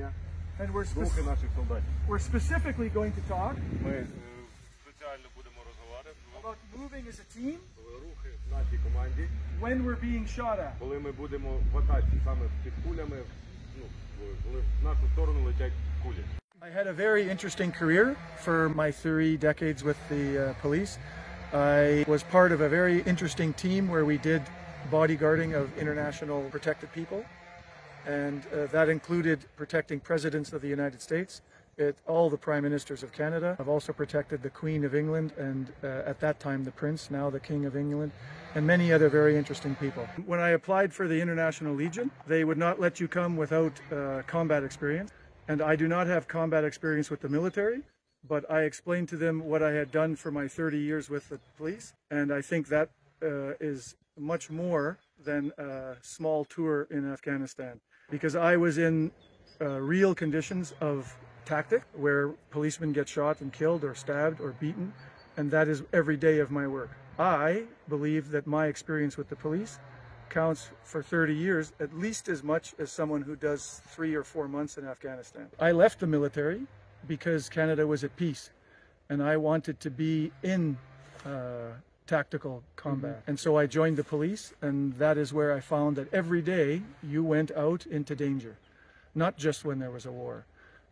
сегодня. And we're specifically going to talk about moving as a team when we're being shot at. I had a very interesting career for my 3 decades with the police. I was part of a very interesting team where we did bodyguarding of international protected people. And that included protecting presidents of the United States, all the prime ministers of Canada. I've also protected the Queen of England and at that time the Prince, now the King of England, and many other very interesting people. When I applied for the International Legion, they would not let you come without combat experience. And I do not have combat experience with the military, but I explained to them what I had done for my 30 years with the police. And I think that is much more than a small tour in Afghanistan, because I was in real conditions of tactic where policemen get shot and killed or stabbed or beaten, and that is every day of my work. I believe that my experience with the police counts for 30 years at least as much as someone who does 3 or 4 months in Afghanistan. I left the military because Canada was at peace and I wanted to be in tactical combat. And so I joined the police, and that is where I found that every day you went out into danger, not just when there was a war.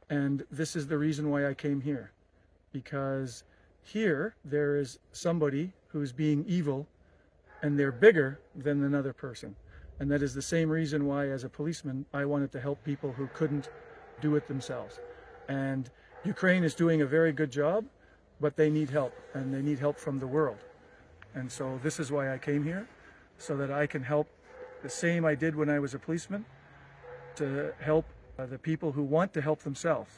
And this is the reason why I came here, because here there is somebody who's being evil and they're bigger than another person. And that is the same reason why as a policeman I wanted to help people who couldn't do it themselves. And Ukraine is doing a very good job, but they need help, and they need help from the world. And so this is why I came here, so that I can help the same I did when I was a policeman, to help the people who want to help themselves,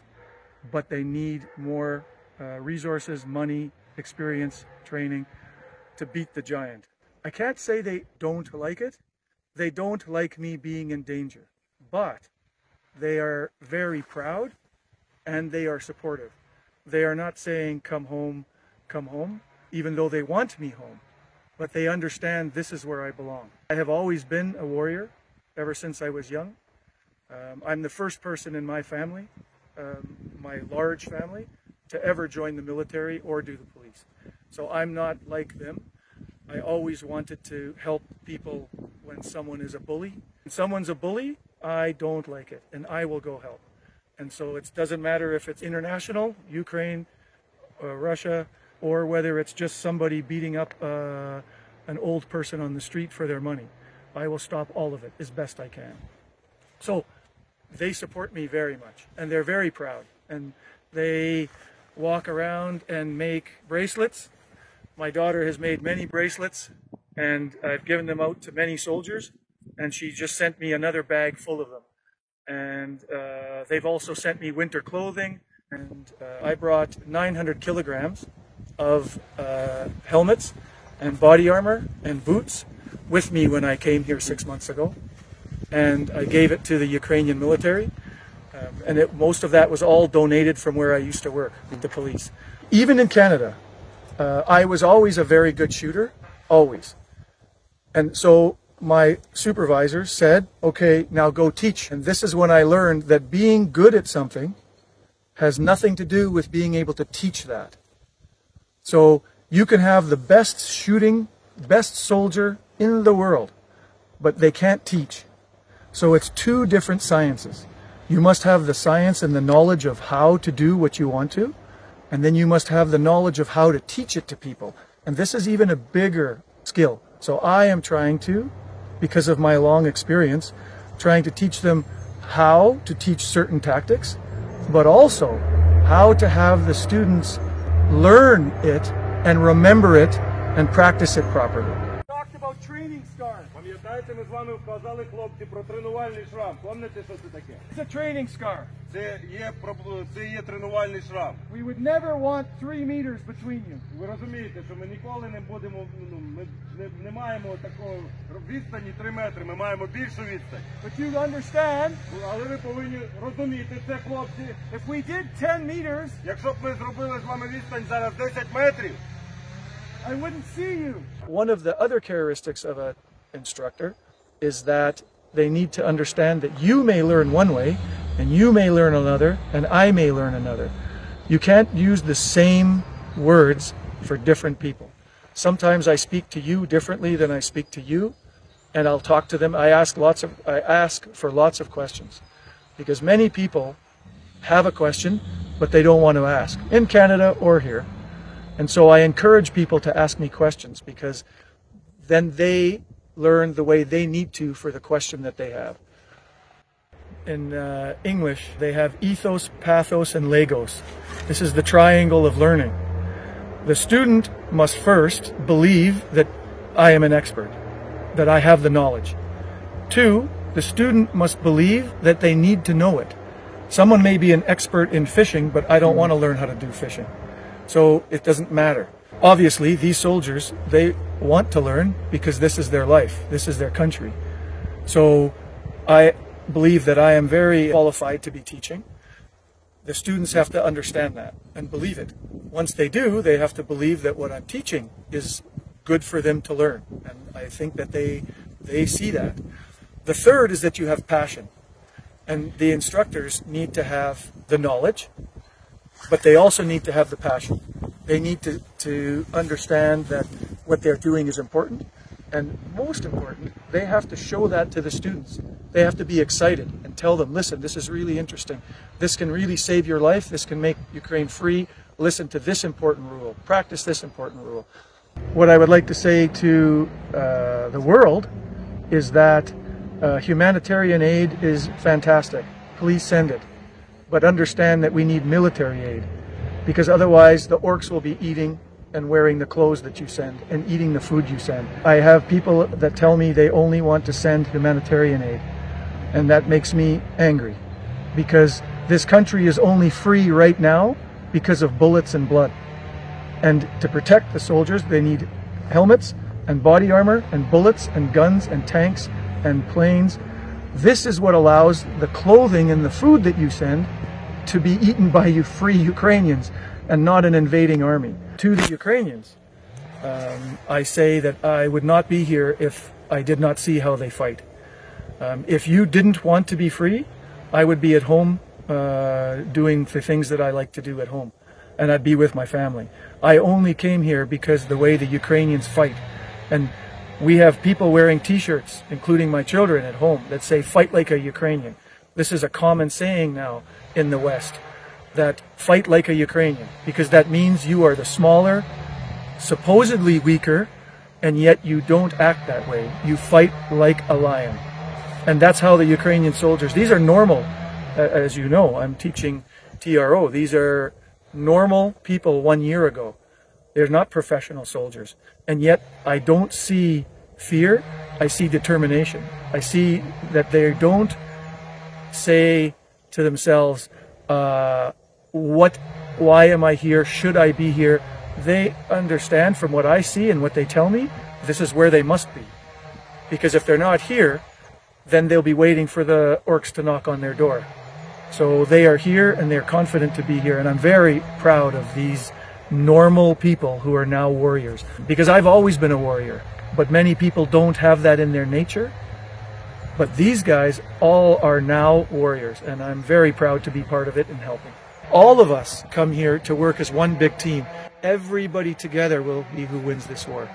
but they need more resources, money, experience, training to beat the giant. I can't say they don't like it. They don't like me being in danger, but they are very proud and they are supportive. They are not saying, "Come home, come home," even though they want me home, but they understand this is where I belong. I have always been a warrior ever since I was young. I'm the first person in my family, my large family, to ever join the military or do the police. So I'm not like them. I always wanted to help people when someone is a bully. When someone's a bully, I don't like it, and I will go help. And so it doesn't matter if it's international, Ukraine, Russia, or whether it's just somebody beating up an old person on the street for their money. I will stop all of it as best I can. So they support me very much, and they're very proud. And they walk around and make bracelets. My daughter has made many bracelets, and I've given them out to many soldiers, and she just sent me another bag full of them. And they've also sent me winter clothing, and I brought 900 kilograms of helmets and body armor and boots with me when I came here 6 months ago, and I gave it to the Ukrainian military, and most of that was all donated from where I used to work with the police. Even in Canada, I was always a very good shooter, always. And so my supervisor said, "Okay, now go teach." And this is when I learned that being good at something has nothing to do with being able to teach that. So you can have the best shooting, best soldier in the world, but they can't teach. So it's 2 different sciences. You must have the science and the knowledge of how to do what you want to, and then you must have the knowledge of how to teach it to people. And this is even a bigger skill. So I am trying to, because of my long experience, trying to teach them how to teach certain tactics, but also how to have the students learn it and remember it and practice it properly. Talked about training scars. It's a training scar. We would never want 3 meters between you. But you understand, if we did 10 meters, I wouldn't see you. One of the other characteristics of an instructor is that they need to understand that you may learn one way and you may learn another, and I may learn another. You can't use the same words for different people. Sometimes I speak to you differently than I speak to you, and I'll talk to them. I ask for lots of questions, because many people have a question, but they don't want to ask, in Canada or here. And so I encourage people to ask me questions, because then they learn the way they need to for the question that they have. In English, they have ethos, pathos, and logos. This is the triangle of learning. The student must first believe that I am an expert, that I have the knowledge. Two, the student must believe that they need to know it. Someone may be an expert in fishing, but I don't want to learn how to do fishing, so it doesn't matter. Obviously, these soldiers, they want to learn because this is their life, this is their country. So I believe that I am very qualified to be teaching. The students have to understand that and believe it. Once they do, they have to believe that what I'm teaching is good for them to learn. And I think that they see that. The third is that you have passion. And the instructors need to have the knowledge, but they also need to have the passion. They need to understand that what they're doing is important. And most important, they have to show that to the students. They have to be excited and tell them, listen, this is really interesting. This can really save your life. This can make Ukraine free. Listen to this important rule. Practice this important rule. What I would like to say to the world is that humanitarian aid is fantastic. Please send it. But understand that we need military aid, because otherwise the orcs will be eating and wearing the clothes that you send and eating the food you send. I have people that tell me they only want to send humanitarian aid, and that makes me angry, because this country is only free right now because of bullets and blood. And to protect the soldiers, they need helmets and body armor and bullets and guns and tanks and planes. This is what allows the clothing and the food that you send to be eaten by you free Ukrainians and not an invading army. To the Ukrainians, I say that I would not be here if I did not see how they fight. If you didn't want to be free, I would be at home doing the things that I like to do at home, and I'd be with my family. I only came here because the way the Ukrainians fight, and we have people wearing t-shirts, including my children at home, that say, "Fight like a Ukrainian." This is a common saying now in the West, that fight like a Ukrainian, because that means you are the smaller, supposedly weaker, and yet you don't act that way. You fight like a lion. And that's how the Ukrainian soldiers, these are normal, as you know, I'm teaching TRO. These are normal people 1 year ago. They're not professional soldiers. And yet I don't see fear, I see determination. I see that they don't say to themselves, why am I here? Should I be here? They understand from what I see and what they tell me, this is where they must be. Because if they're not here, then they'll be waiting for the orcs to knock on their door. So they are here and they're confident to be here. And I'm very proud of these normal people who are now warriors, because I've always been a warrior, but many people don't have that in their nature. But these guys all are now warriors, and I'm very proud to be part of it and helping. All of us come here to work as one big team. Everybody together will be who wins this war.